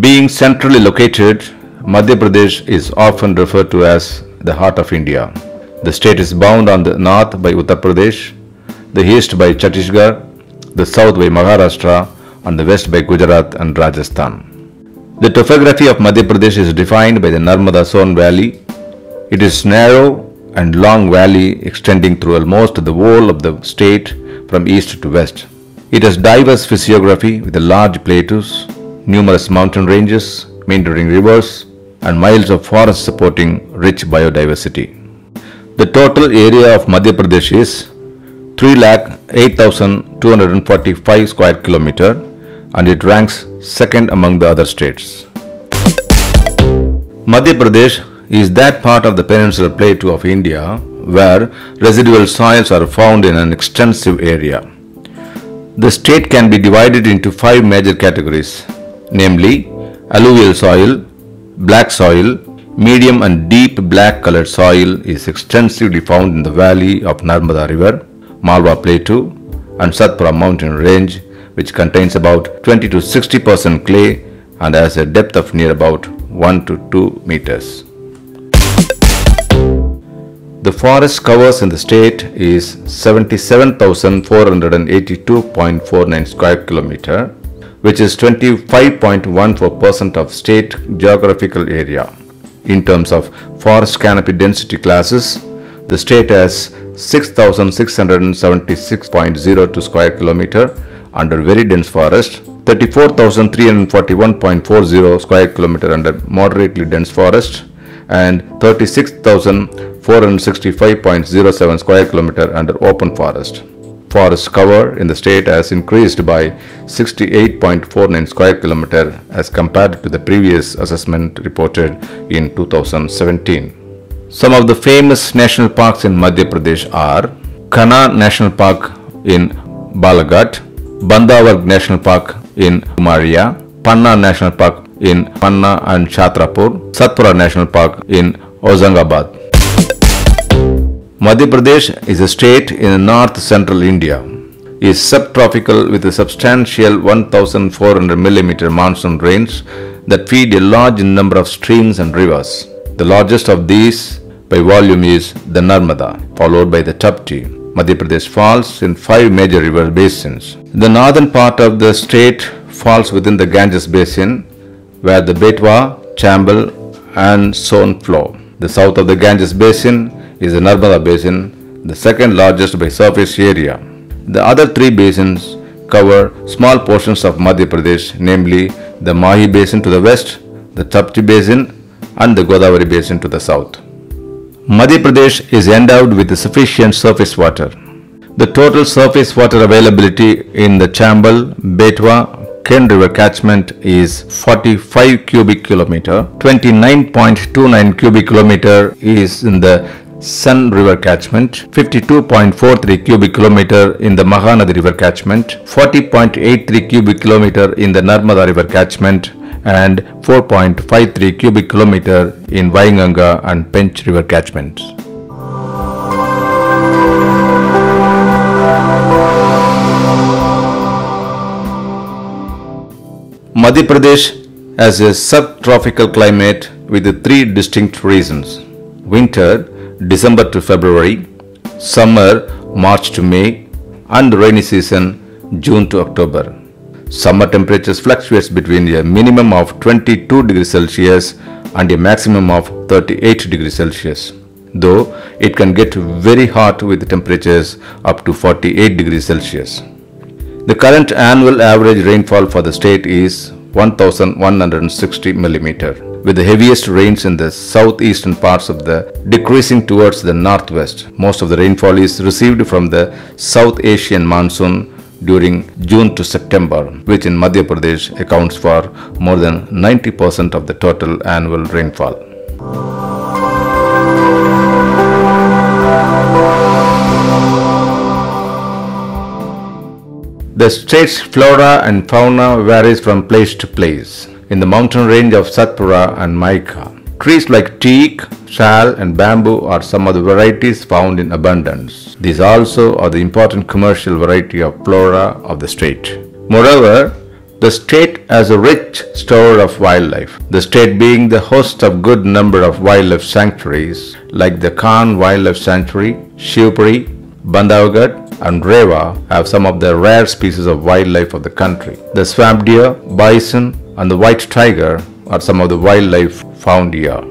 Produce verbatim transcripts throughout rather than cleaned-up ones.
Being centrally located, Madhya Pradesh is often referred to as the heart of India. The state is bound on the north by Uttar Pradesh, the east by Chhattisgarh, the south by Maharashtra, and the west by Gujarat and Rajasthan. The topography of Madhya Pradesh is defined by the Narmada Son valley. It is narrow and long valley extending through almost the whole of the state from east to west. It has diverse physiography with large plateaus, numerous mountain ranges, meandering rivers, and miles of forest supporting rich biodiversity. The total area of Madhya Pradesh is three lakh eight thousand two hundred forty-five square kilometer, and it ranks second among the other states. Madhya Pradesh is that part of the peninsular plateau of India where residual soils are found in an extensive area. The state can be divided into five major categories, namely alluvial soil, black soil. Medium and deep black colored soil is extensively found in the valley of Narmada river, Malwa plateau and Satpura mountain range, which contains about twenty to sixty percent clay and has a depth of near about one to two meters. The forest covers in the state is seventy-seven thousand four hundred eighty-two point four nine square kilometer, which is twenty-five point one four percent of state geographical area. In terms of forest canopy density classes, the state has six thousand six hundred seventy-six point zero two square kilometer under very dense forest, thirty-four thousand three hundred forty-one point four zero square kilometer under moderately dense forest, and thirty-six thousand four hundred sixty-five point zero seven square kilometer under open forest. Forest cover in the state has increased by sixty-eight point four nine square kilometer as compared to the previous assessment reported in two thousand seventeen. Some of the famous national parks in Madhya Pradesh are Kanha National Park in Balaghat, Bandhavgarh National Park in Umaria, Panna National Park in Panna and Chhatrapur, Satpura National Park in Hoshangabad. Madhya Pradesh is a state in north central India. It is subtropical with a substantial one thousand four hundred millimeter monsoon rains that feed a large number of streams and rivers. The largest of these by volume is the Narmada, followed by the Tapti. Madhya Pradesh falls in five major river basins. The northern part of the state falls within the Ganges basin, where the Betwa, Chambal and Son flow. The south of the Ganges basin is the Narmada basin, the second largest by surface area. The other three basins cover small portions of Madhya Pradesh, namely the Mahi basin to the west, the Tapti basin and the Godavari basin to the south. Madhya Pradesh is endowed with sufficient surface water. The total surface water availability in the Chambal, Betwa, Ken river catchment is forty-five cubic kilometer. twenty-nine point two nine cubic kilometer is in the Son river catchment, fifty-two point four three cubic kilometer in the Mahanadi river catchment, forty point eight three cubic kilometer in the Narmada river catchment and four point five three cubic kilometer in Wainganga and Panch river catchments. Madhya Pradesh has a subtropical climate with three distinct regions: winter December to February, summer March to May, and rainy season June to October. Summer temperatures fluctuates between a minimum of twenty-two degrees Celsius and a maximum of thirty-eight degrees Celsius, though it can get very hot with temperatures up to forty-eight degrees Celsius. The current annual average rainfall for the state is one thousand one hundred sixty millimeters. With the heaviest rains in the southeastern parts of the decreasing towards the northwest. Most of the rainfall is received from the South Asian monsoon during June to September, which in Madhya Pradesh accounts for more than ninety percent of the total annual rainfall. The state's flora and fauna varies from place to place. In the mountain range of Satpura and Mica, trees like teak, shal and bamboo are some of the varieties found in abundance. These also are the important commercial variety of flora of the state. Moreover, the state as a rich store of wildlife, the state being the host of good number of wildlife sanctuaries like the Khan Wildlife Sanctuary, Shivpuri, Bandhavgarh, and Rewa have some of the rare species of wildlife of the country. The swamp deer, bison, and the white tiger are some of the wildlife found here.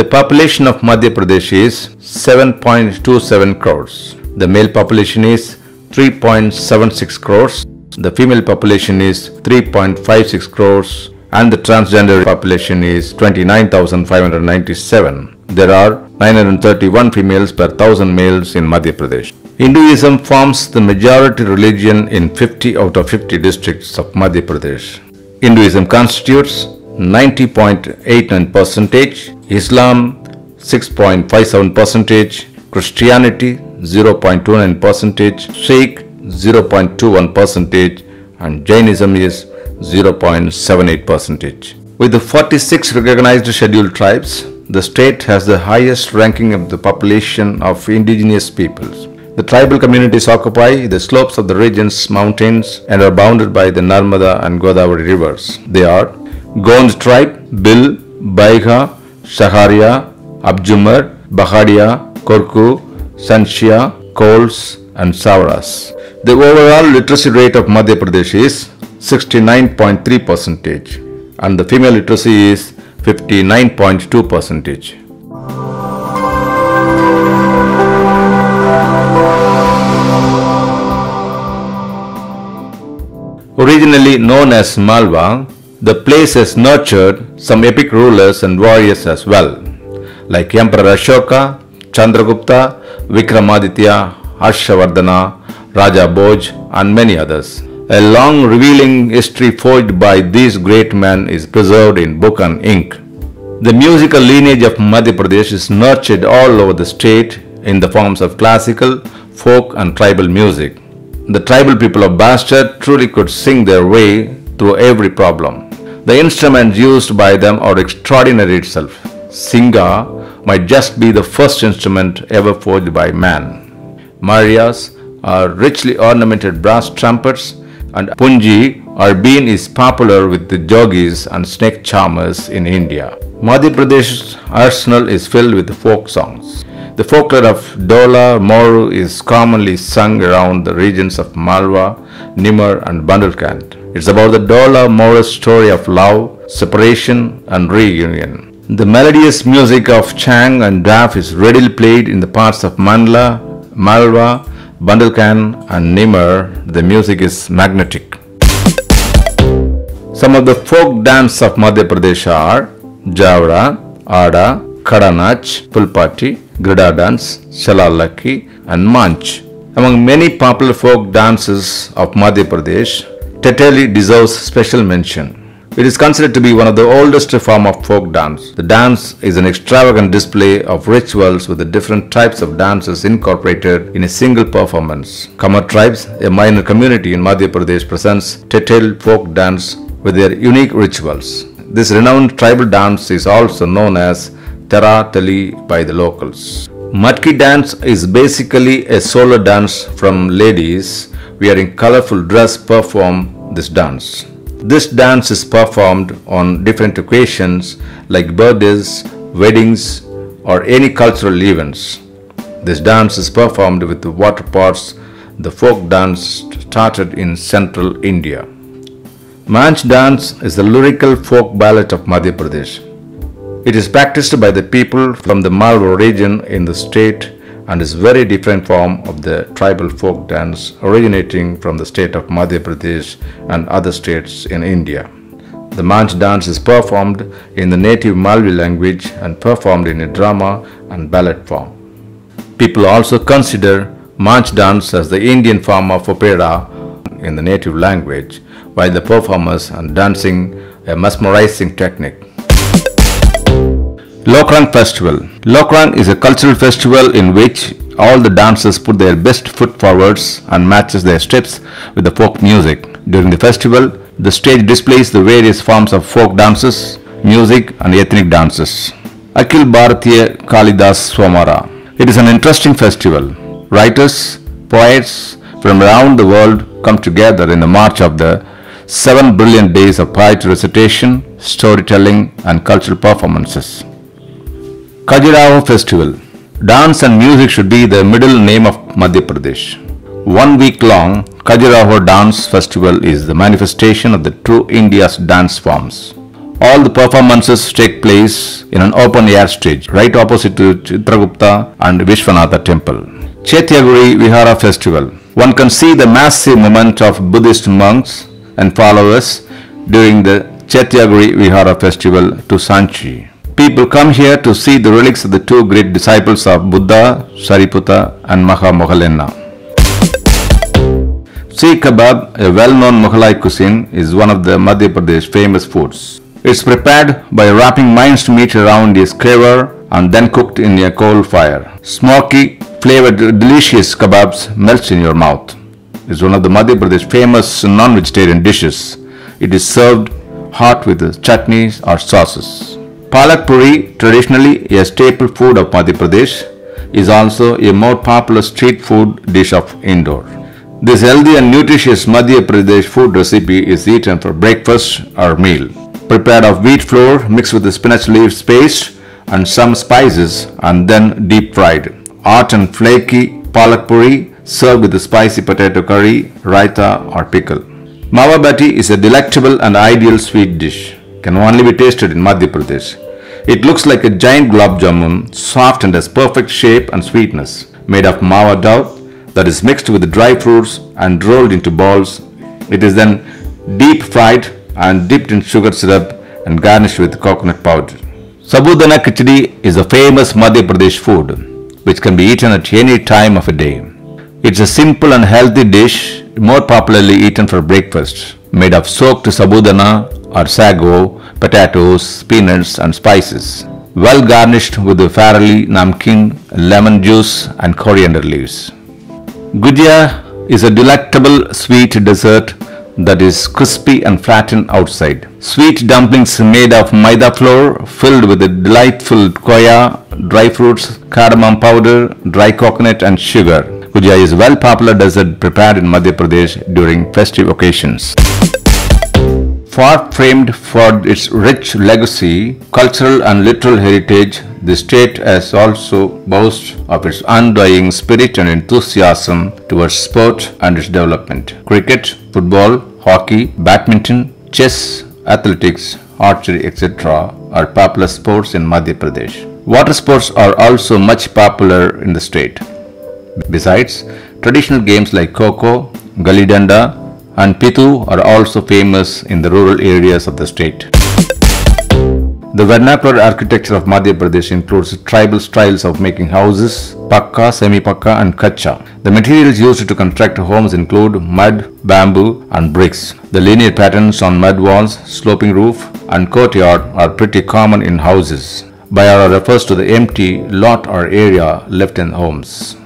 The population of Madhya Pradesh is seven point two seven crores. The male population is three point seven six crores. The female population is three point five six crores. And the transgender population is twenty-nine thousand five hundred ninety-seven. There are nine hundred thirty-one females per thousand males in Madhya Pradesh. Hinduism forms the majority religion in fifty out of fifty districts of Madhya Pradesh. Hinduism constitutes ninety point eight nine percent, Islam six point five seven percent, Christianity zero point two nine percent, Sikh zero point two one percent, and Jainism is zero point seven eight percent. With the forty-six recognized scheduled tribes, the state has the highest ranking of the population of indigenous peoples. The tribal communities occupy the slopes of the region's mountains and are bounded by the Narmada and Godavari rivers. They are Gond tribe, Bil, Baigha, Shaharia, Abjumar, Bahadia, Korku, Sanshia, Kols, and Savras. The overall literacy rate of Madhya Pradesh is sixty-nine point three percent and the female literacy is fifty-nine point two percent. Originally known as Malwa, the place has nurtured some epic rulers and warriors as well, like Emperor Ashoka, Chandragupta, Vikramaditya, Harshavardhana, Raja Bhoj, and many others. A long revealing history forged by these great men is preserved in book and ink. The musical lineage of Madhya Pradesh is nurtured all over the state in the forms of classical, folk and tribal music. The tribal people of Bastar truly could sing their way through every problem. The instruments used by them are extraordinary itself. Singa might just be the first instrument ever forged by man. Marias are richly ornamented brass trumpets, and punji or bean is popular with the jogis and snake charmers in India. Madhya Pradesh's arsenal is filled with folk songs. The folklore of Dhola Maru is commonly sung around the regions of Malwa, Nimar and Bundelkhand. It's about the Dhola Maru's story of love, separation and reunion. The melodious music of Chang and Daf is readily played in the parts of Mandla, Malwa, Bundelkhand and Nimar. The music is magnetic. Some of the folk dance of Madhya Pradesh are Javra, Ada, Kadanach, Pulpati, Grida dance, Shalalaki and Manch. Among many popular folk dances of Madhya Pradesh, Teteli deserves special mention. It is considered to be one of the oldest form of folk dance. The dance is an extravagant display of rituals with the different types of dances incorporated in a single performance. Kamar tribes, a minor community in Madhya Pradesh, presents Tetel folk dance with their unique rituals. This renowned tribal dance is also known as Tera Tali by the locals. Matki dance is basically a solo dance from ladies wearing colorful dress perform this dance. This dance is performed on different occasions like birthdays, weddings, or any cultural events. This dance is performed with the water pots. The folk dance started in central India. Manch dance is the lyrical folk ballet of Madhya Pradesh. It is practiced by the people from the Malwa region in the state and is a very different form of the tribal folk dance originating from the state of Madhya Pradesh and other states in India. The Manch dance is performed in the native Malvi language and performed in a drama and ballet form. People also consider Manch dance as the Indian form of opera in the native language, while the performers and dancing a mesmerizing technique. Lokrang Festival. Lokrang is a cultural festival in which all the dancers put their best foot forwards and matches their steps with the folk music. During the festival, the stage displays the various forms of folk dances, music and ethnic dances. Akhil Bharatiya Kalidas Swamara. It is an interesting festival. Writers, poets from around the world come together in the march of the seven brilliant days of poetry recitation, storytelling and cultural performances. Khajuraho Festival. Dance and music should be the middle name of Madhya Pradesh. One week long Khajuraho Dance Festival is the manifestation of the true India's dance forms. All the performances take place in an open air stage right opposite to Chitragupta and Vishwanatha temple. Chetaguri Vihara Festival. One can see the massive movement of Buddhist monks and followers during the Chetaguri Vihara festival to Sanchi. People come here to see the relics of the two great disciples of Buddha, Sariputta and Maha Moggallana. Seekh kebab, a well-known Mughalai cuisine, is one of the Madhya Pradesh famous foods. It's prepared by wrapping minced meat around a skewer and then cooked in a coal fire. Smoky, flavored, delicious kebabs melts in your mouth. It's one of the Madhya Pradesh famous non-vegetarian dishes. It is served hot with chutneys or sauces. Palak Puri, traditionally a staple food of Madhya Pradesh, is also a more popular street food dish of Indore. This healthy and nutritious Madhya Pradesh food recipe is eaten for breakfast or meal. Prepared of wheat flour mixed with the spinach leaves paste and some spices and then deep fried. Hot and flaky palak puri served with the spicy potato curry, raita or pickle. Mawa bati is a delectable and ideal sweet dish. Can only be tasted in Madhya Pradesh. It looks like a giant gulab jamun, soft and has perfect shape and sweetness. Made of mawa dough that is mixed with dry fruits and rolled into balls. It is then deep fried and dipped in sugar syrup and garnished with coconut powder. Sabudana Khichdi is a famous Madhya Pradesh food which can be eaten at any time of a day. It's a simple and healthy dish more popularly eaten for breakfast, made of soaked sabudana or sago, potatoes, peanuts and spices, well garnished with the farali, namkeen, lemon juice and coriander leaves. Gujia is a delectable sweet dessert that is crispy and flattened outside. Sweet dumplings made of maida flour filled with a delightful khoya, dry fruits, cardamom powder, dry coconut and sugar. Gujia is a well popular dessert prepared in Madhya Pradesh during festive occasions. Far famed for its rich legacy, cultural and literal heritage, the state has also boasts of its undying spirit and enthusiasm towards sport and its development. Cricket, football, hockey, badminton, chess, athletics, archery, et cetera are popular sports in Madhya Pradesh. Water sports are also much popular in the state. Besides, traditional games like Kho-Kho, Gali Danda and Pitu are also famous in the rural areas of the state. The vernacular architecture of Madhya Pradesh includes tribal styles of making houses, pakka, semi-pakka and kacha. The materials used to construct homes include mud, bamboo and bricks. The linear patterns on mud walls, sloping roof and courtyard are pretty common in houses. Bayara refers to the empty lot or area left in homes.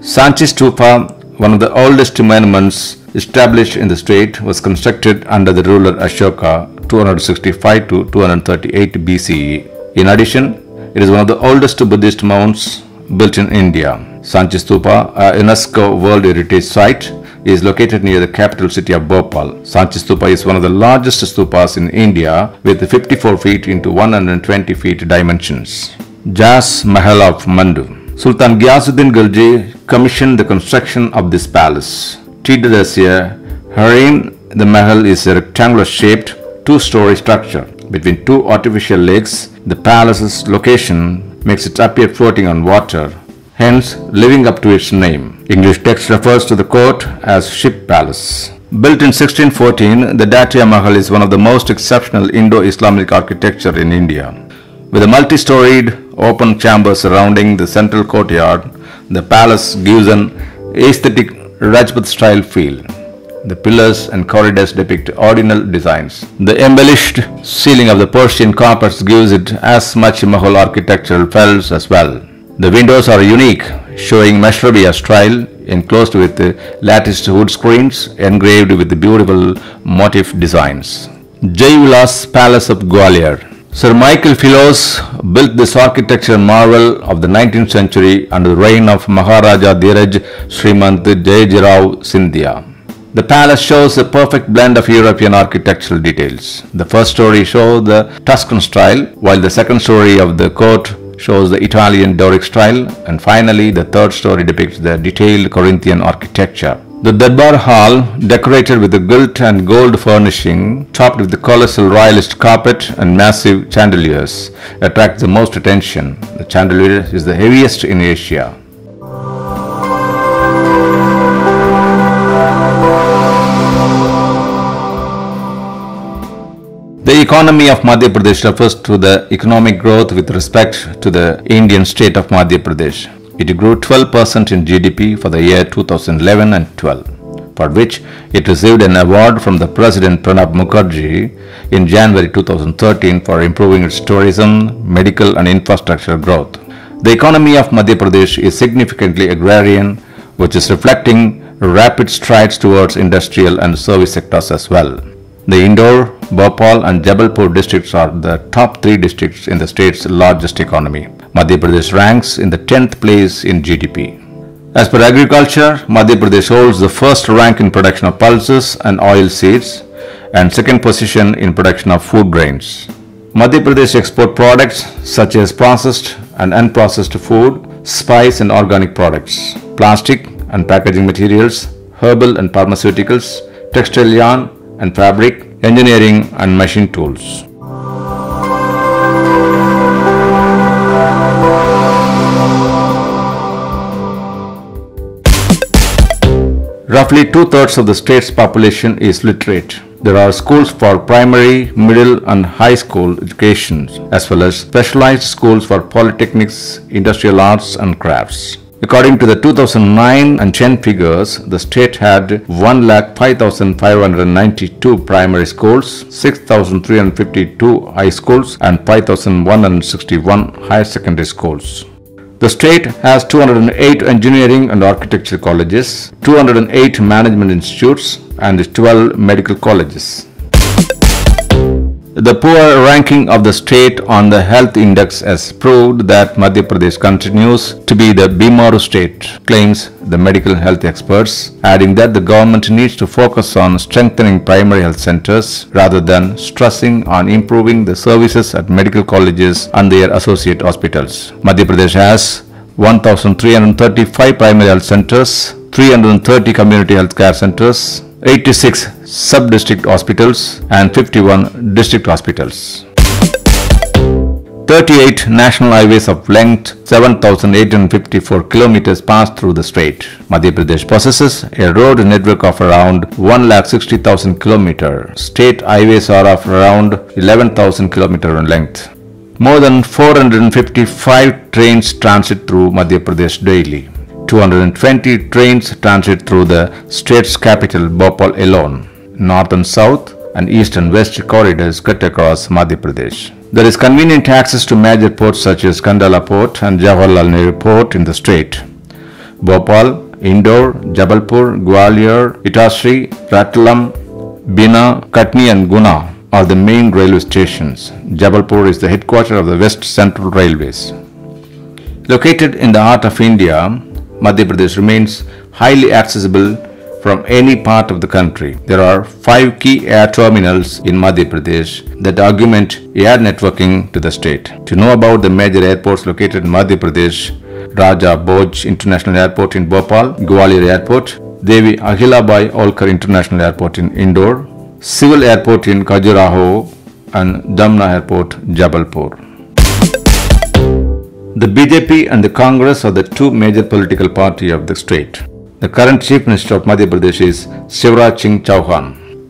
Sanchi Stupa, one of the oldest monuments established in the state, was constructed under the ruler Ashoka two sixty-five to two thirty-eight B C E. In addition, it is one of the oldest Buddhist mounds built in India. Sanchi Stupa, a UNESCO World Heritage Site, is located near the capital city of Bhopal. Sanchi Stupa is one of the largest stupas in India with fifty-four feet into one hundred twenty feet dimensions. Jas Mahal of Mandu. Sultan Ghiyasuddin Khalji commissioned the construction of this palace. Treated as a harem, the mahal is a rectangular shaped two-story structure. Between two artificial lakes, the palace's location makes it appear floating on water, hence living up to its name. English text refers to the court as Ship Palace. Built in sixteen fourteen, the Datya Mahal is one of the most exceptional Indo-Islamic architecture in India. With a multi-storied open chamber surrounding the central courtyard, the palace gives an aesthetic Rajput-style feel. The pillars and corridors depict ordinal designs. The embellished ceiling of the Persian carpets gives it as much Mughal architectural fells as well. The windows are unique, showing Mashrabiya style, enclosed with latticed wood screens engraved with beautiful motif designs. Jai Vilas Palace of Gwalior. Sir Michael Philos built this architecture marvel of the nineteenth century under the reign of Maharaja Dheeraj Srimant Jayajirao Scindia. The palace shows a perfect blend of European architectural details. The first story shows the Tuscan style, while the second story of the court shows the Italian Doric style, and finally the third story depicts the detailed Corinthian architecture. The Darbar Hall, decorated with the gilt and gold furnishing, topped with the colossal royalist carpet and massive chandeliers, attracts the most attention. The chandelier is the heaviest in Asia. The economy of Madhya Pradesh refers to the economic growth with respect to the Indian state of Madhya Pradesh. It grew twelve percent in G D P for the year two thousand eleven and twelve, for which it received an award from the President Pranab Mukherjee in January two thousand thirteen for improving its tourism, medical and infrastructure growth. The economy of Madhya Pradesh is significantly agrarian, which is reflecting rapid strides towards industrial and service sectors as well. The Indore, Bhopal and Jabalpur districts are the top three districts in the state's largest economy. Madhya Pradesh ranks in the tenth place in G D P. As per agriculture, Madhya Pradesh holds the first rank in production of pulses and oil seeds and second position in production of food grains. Madhya Pradesh export products such as processed and unprocessed food, spice and organic products, plastic and packaging materials, herbal and pharmaceuticals, textile yarn and fabric, engineering and machine tools. Roughly two-thirds of the state's population is literate. There are schools for primary, middle and high school education, as well as specialized schools for polytechnics, industrial arts and crafts. According to the two thousand nine and ten figures, the state had one lakh five thousand five hundred ninety-two primary schools, six thousand three hundred fifty-two high schools and five thousand one hundred sixty-one higher secondary schools. The state has two hundred eight engineering and architecture colleges, two hundred eight management institutes, and twelve medical colleges. The poor ranking of the state on the health index has proved that Madhya Pradesh continues to be the Bimaru state, claims the medical health experts, adding that the government needs to focus on strengthening primary health centers rather than stressing on improving the services at medical colleges and their associate hospitals. Madhya Pradesh has one thousand three hundred thirty-five primary health centers, three hundred thirty community health care centers, eighty-six sub-district hospitals and fifty-one district hospitals. thirty-eight national highways of length seven thousand eight hundred fifty-four kilometers pass through the state. Madhya Pradesh possesses a road network of around one lakh sixty thousand kilometers. State highways are of around eleven thousand kilometers in length. More than four hundred fifty-five trains transit through Madhya Pradesh daily. two hundred twenty trains transit through the state's capital Bhopal alone. North and South and East and West corridors cut across Madhya Pradesh. There is convenient access to major ports such as Kandala Port and Jawaharlal Nehru Port in the state. Bhopal, Indore, Jabalpur, Gwalior, Itasri, Ratlam, Bina, Katni and Guna are the main railway stations. Jabalpur is the headquarters of the West Central Railways. Located in the heart of India, Madhya Pradesh remains highly accessible from any part of the country. There are five key air terminals in Madhya Pradesh that augment air networking to the state. To know about the major airports located in Madhya Pradesh, Raja Bhoj International Airport in Bhopal, Gwalior Airport, Devi Ahilabai Holkar International Airport in Indore, Civil Airport in Khajuraho and Damna Airport, Jabalpur. The B J P and the Congress are the two major political parties of the state. The current Chief Minister of Madhya Pradesh is Shivraj Singh Chauhan.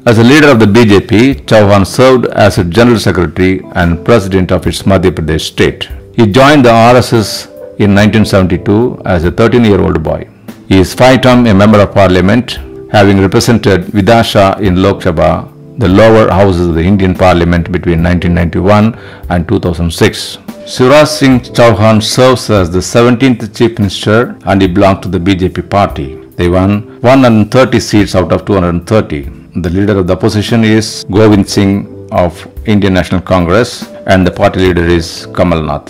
As a leader of the B J P, Chauhan served as a General Secretary and President of its Madhya Pradesh state. He joined the R S S in nineteen seventy-two as a thirteen-year-old boy. He is five-time a Member of Parliament, having represented Vidisha in Lok Sabha, the lower houses of the Indian Parliament between nineteen ninety-one and two thousand six. Shivraj Singh Chauhan serves as the seventeenth Chief Minister and he belongs to the B J P party. They won one hundred thirty seats out of two hundred thirty. The leader of the opposition is Govind Singh of Indian National Congress and the party leader is Kamal Nath.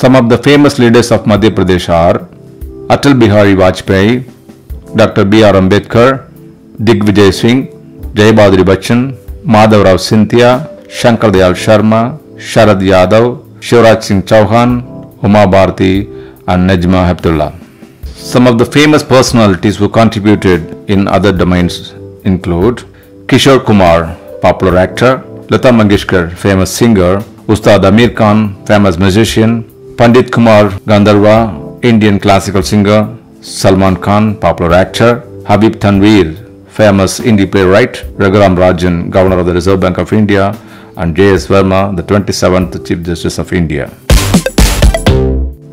Some of the famous leaders of Madhya Pradesh are Atal Bihari Vajpayee, Doctor B. R. Ambedkar, Digvijay Singh, Jaybhadri Bachchan, Madhav Rao Scinthia, Shankar Dayal Sharma, Sharad Yadav, Shivraj Singh Chauhan, Uma Bharti and Najma Heptullah. Some of the famous personalities who contributed in other domains include Kishore Kumar, popular actor, Lata Mangeshkar, famous singer, Ustad Amir Khan, famous musician, Pandit Kumar Gandharva, Indian classical singer, Salman Khan, popular actor, Habib Tanvir, famous indie playwright, Raghuram Rajan, Governor of the Reserve Bank of India, and J S Verma, the twenty-seventh Chief Justice of India.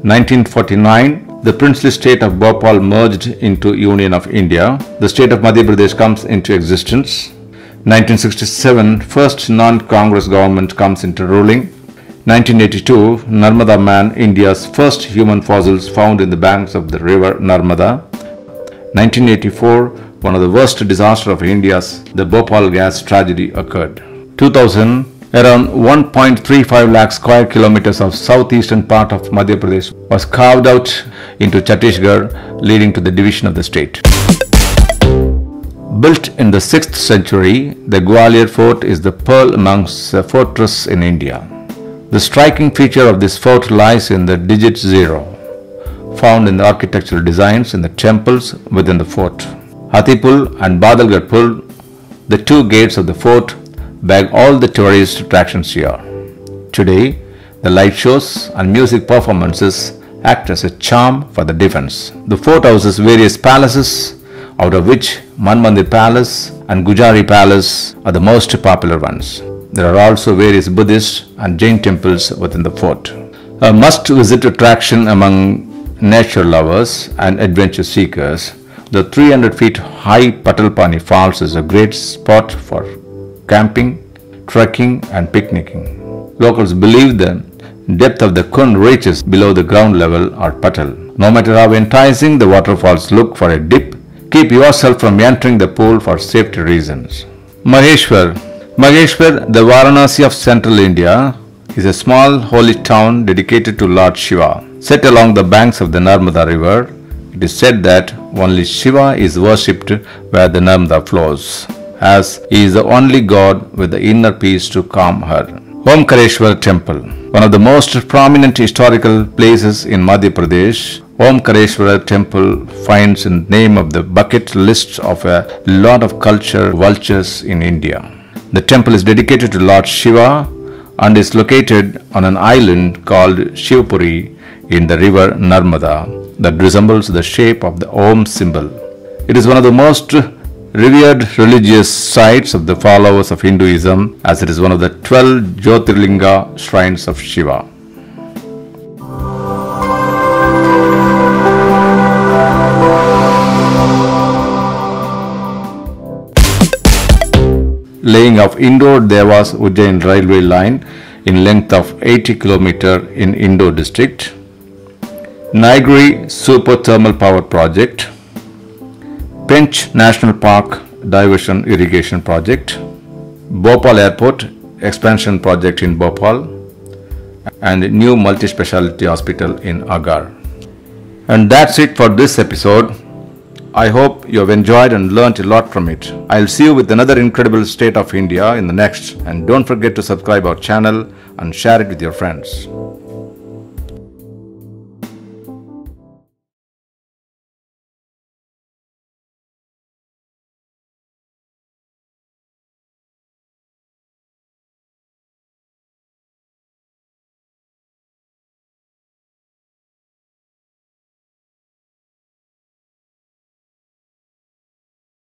nineteen forty-nine, the princely state of Bhopal merged into Union of India. The state of Madhya Pradesh comes into existence. nineteen sixty-seven, first non-Congress government comes into ruling. nineteen eighty-two, Narmada man, India's first human fossils found in the banks of the river Narmada. nineteen eighty-four, one of the worst disasters of India's, the Bhopal gas tragedy occurred. two thousand, around one point three five lakh square kilometers of southeastern part of Madhya Pradesh was carved out into Chhattisgarh, leading to the division of the state. Built in the sixth century, the Gwalior fort is the pearl amongst the fortresses in India. The striking feature of this fort lies in the digit zero, found in the architectural designs in the temples within the fort. Hathipul and Bandhavgarh Pul, the two gates of the fort, bag all the tourist attractions here. Today, the light shows and music performances act as a charm for the defense. The fort houses various palaces, out of which Manmandir Palace and Gujari Palace are the most popular ones. There are also various Buddhist and Jain temples within the fort. A must-visit attraction among nature lovers and adventure seekers, the three hundred feet high Patalpani Falls is a great spot for camping, trekking and picnicking. Locals believe the depth of the Kun reaches below the ground level or puddle. No matter how enticing the waterfalls look for a dip, keep yourself from entering the pool for safety reasons. Maheshwar. Maheshwar, the Varanasi of central India, is a small holy town dedicated to Lord Shiva. Set along the banks of the Narmada river, it is said that only Shiva is worshipped where the Narmada flows, as he is the only god with the inner peace to calm her. Omkareshwar Temple. One of the most prominent historical places in Madhya Pradesh, Omkareshwar Temple finds in the name of the bucket list of a lot of culture vultures in India. The temple is dedicated to Lord Shiva and is located on an island called Shivpuri in the river Narmada that resembles the shape of the Om symbol. It is one of the most revered religious sites of the followers of Hinduism, as it is one of the twelve Jyotirlinga shrines of Shiva. Laying of Indore Devas Ujjain railway line in length of eighty kilometers in Indore district. Naigri Super Thermal Power Project. Panch National Park Diversion Irrigation Project, Bhopal Airport Expansion Project in Bhopal, and new multi-speciality hospital in Agar. And that's it for this episode. I hope you have enjoyed and learnt a lot from it. I'll see you with another incredible state of India in the next, and don't forget to subscribe our channel and share it with your friends.